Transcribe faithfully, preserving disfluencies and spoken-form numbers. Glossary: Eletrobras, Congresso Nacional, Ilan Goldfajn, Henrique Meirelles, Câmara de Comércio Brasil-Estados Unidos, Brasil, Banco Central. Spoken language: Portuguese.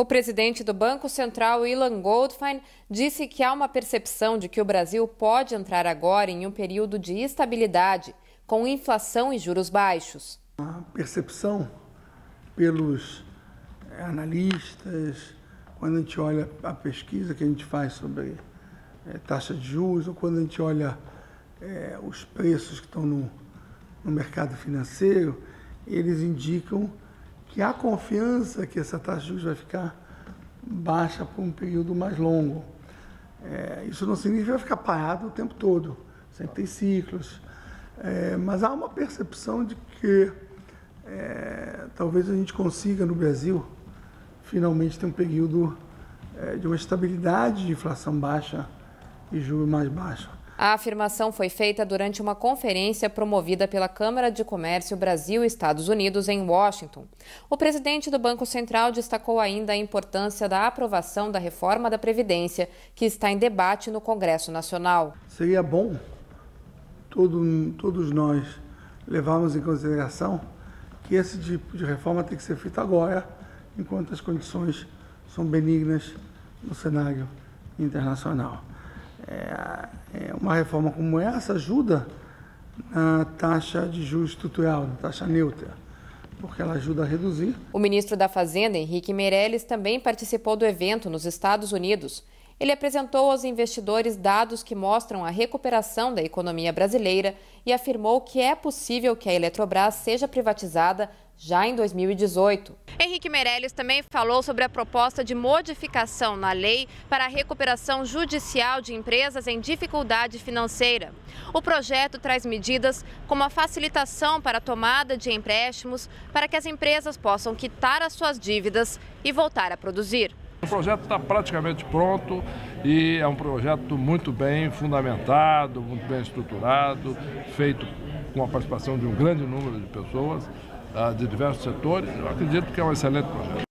O presidente do Banco Central, Ilan Goldfajn, disse que há uma percepção de que o Brasil pode entrar agora em um período de estabilidade, com inflação e juros baixos. A percepção pelos analistas, quando a gente olha a pesquisa que a gente faz sobre é, taxa de juros, ou quando a gente olha é, os preços que estão no, no mercado financeiro, eles indicam que há confiança que essa taxa de juros vai ficar baixa por um período mais longo. É, isso não significa ficar parado o tempo todo, sempre tem ciclos. É, mas há uma percepção de que é, talvez a gente consiga no Brasil finalmente ter um período é, de uma estabilidade de inflação baixa e juros mais baixos. A afirmação foi feita durante uma conferência promovida pela Câmara de Comércio Brasil-Estados Unidos em Washington. O presidente do Banco Central destacou ainda a importância da aprovação da reforma da Previdência, que está em debate no Congresso Nacional. Seria bom Todo, todos nós levamos em consideração que esse tipo de reforma tem que ser feita agora, enquanto as condições são benignas no cenário internacional. É, é uma reforma como essa ajuda na taxa de juros estrutural, na taxa neutra, porque ela ajuda a reduzir. O ministro da Fazenda, Henrique Meirelles, também participou do evento nos Estados Unidos. Ele apresentou aos investidores dados que mostram a recuperação da economia brasileira e afirmou que é possível que a Eletrobras seja privatizada já em dois mil e dezoito. Henrique Meirelles também falou sobre a proposta de modificação na lei para a recuperação judicial de empresas em dificuldade financeira. O projeto traz medidas como a facilitação para a tomada de empréstimos para que as empresas possam quitar as suas dívidas e voltar a produzir. O projeto está praticamente pronto e é um projeto muito bem fundamentado, muito bem estruturado, feito com a participação de um grande número de pessoas, de diversos setores. Eu acredito que é um excelente projeto.